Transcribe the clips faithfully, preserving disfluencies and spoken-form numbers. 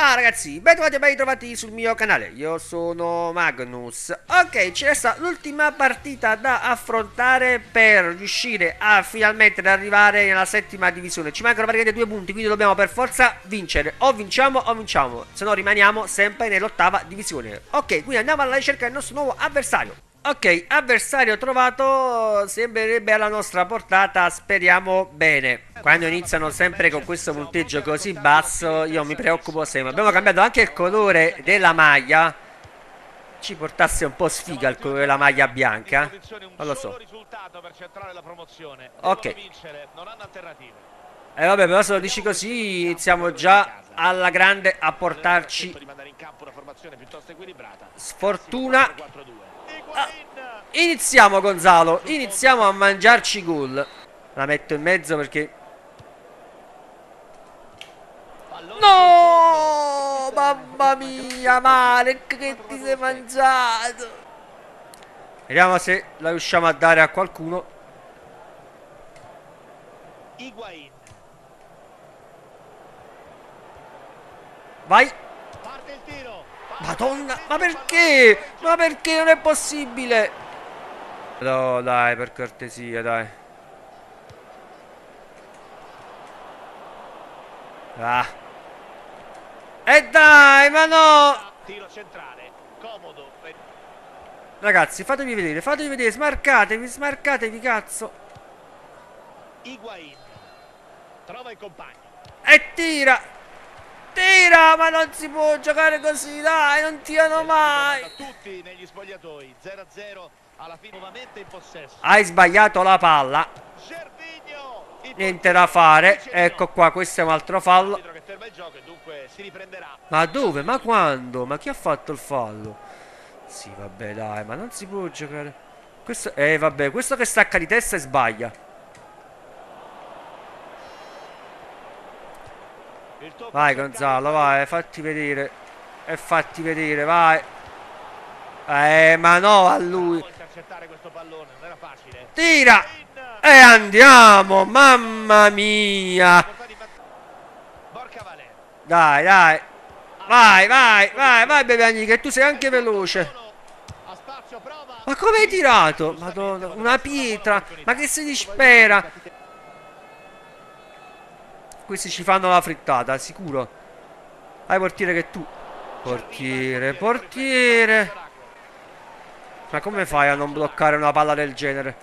Ah ragazzi, ben trovati e ben ritrovati sul mio canale, io sono Magnus. Ok, ci resta l'ultima partita da affrontare per riuscire a finalmente ad arrivare nella settima divisione. Ci mancano praticamente due punti, quindi dobbiamo per forza vincere. O vinciamo o vinciamo, se no rimaniamo sempre nell'ottava divisione. Ok, quindi andiamo alla ricerca del nostro nuovo avversario. Ok, avversario trovato, sembrerebbe alla nostra portata, speriamo bene. Quando iniziano sempre con questo punteggio così basso io mi preoccupo sempre. Abbiamo cambiato anche il colore della maglia, ci portasse un po' sfiga il colore della maglia bianca, non lo so. Ok, e eh vabbè, però se lo dici così iniziamo già alla grande a portarci sfortuna. Ah, iniziamo Gonzalo, iniziamo a mangiarci gol. La metto in mezzo perché no, mamma mia Marek, che ti sei mangiato. Vediamo se la riusciamo a dare a qualcuno. Vai. Madonna, ma perché? Ma perché non è possibile? No, dai, per cortesia, dai. Ah. E dai, ma no! Tiro centrale, comodo. Ragazzi, fatemi vedere, fatemi vedere, smarcatevi, smarcatevi, cazzo. Higuain trova il compagno e tira. Tira, ma non si può giocare così, dai, non tirano mai. Tutti negli spogliatoi, zero a zero, alla fine nuovamente in possesso. Hai sbagliato la palla. Niente da fare. Ecco qua, questo è un altro fallo. Ma dove? Ma quando? Ma chi ha fatto il fallo? Sì, vabbè, dai, ma non si può giocare. Questo eh vabbè, questo che stacca di testa e sbaglia. Vai Gonzalo, vai, fatti vedere. E fatti vedere, vai. Eh, ma no, a lui. Tira. E andiamo, mamma mia. Dai, dai. Vai, vai, vai, vai Biaggiani, che tu sei anche veloce. Ma come hai tirato? Madonna, una pietra. Ma che si dispera. Questi ci fanno la frittata, sicuro. Vai portiere che tu. Portiere, portiere. Ma come fai a non bloccare una palla del genere?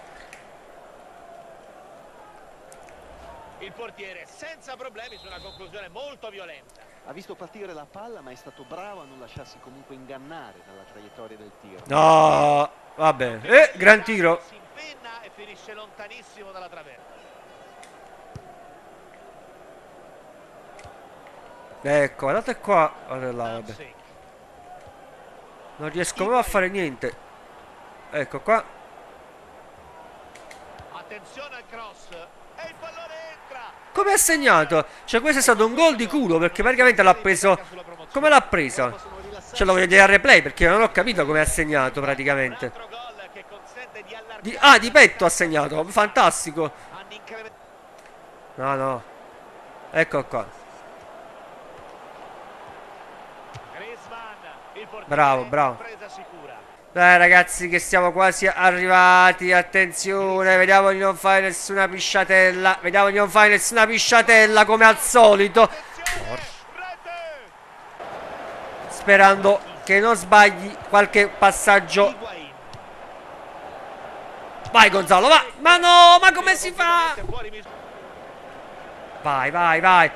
Il portiere senza problemi su una conclusione molto violenta. Ha visto partire la palla, ma è stato bravo a non lasciarsi comunque ingannare dalla traiettoria del tiro. No, vabbè. Eh, gran tiro. Si impenna e finisce lontanissimo dalla traversa. Ecco, guardate qua, guardate là, vabbè. Non riesco proprio a fare niente. Ecco qua. Attenzione al cross. E il pallone entra. Come ha segnato? Cioè questo è stato un gol di culo, perché praticamente l'ha preso. Come l'ha presa? Ce lo voglio dire al replay perché non ho capito come ha segnato praticamente. Di, ah, di petto ha segnato, fantastico. No, no. Ecco qua. Bravo, bravo. Dai ragazzi che siamo quasi arrivati. Attenzione, vediamo di non fare nessuna pisciatella. Vediamo di non fare nessuna pisciatella come al solito. Sperando che non sbagli qualche passaggio. Vai Gonzalo, va. Ma no, ma come si fa? Vai, vai, vai.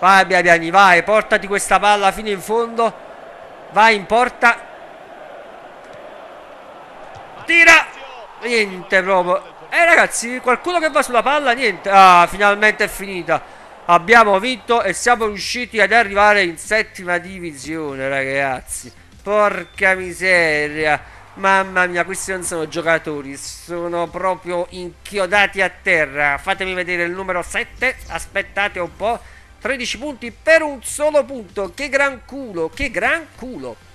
Vai Biaggiani, vai. Portati questa palla fino in fondo. Vai in porta. Tira. Niente proprio. Eh ragazzi, qualcuno che va sulla palla. Niente. Ah, finalmente è finita. Abbiamo vinto e siamo riusciti ad arrivare in settima divisione, ragazzi. Porca miseria. Mamma mia, questi non sono giocatori, sono proprio inchiodati a terra. Fatemi vedere il numero sette. Aspettate un po'. tredici punti per un solo punto. Che gran culo, che gran culo.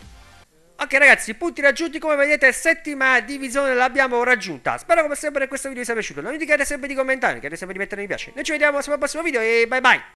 Ok ragazzi, punti raggiunti. Come vedete, settima divisione l'abbiamo raggiunta. Spero come sempre che questo video vi sia piaciuto. Non dimenticate sempre di commentare, dimenticate sempre di mettere mi piace. Noi ci vediamo al prossimo video e bye bye.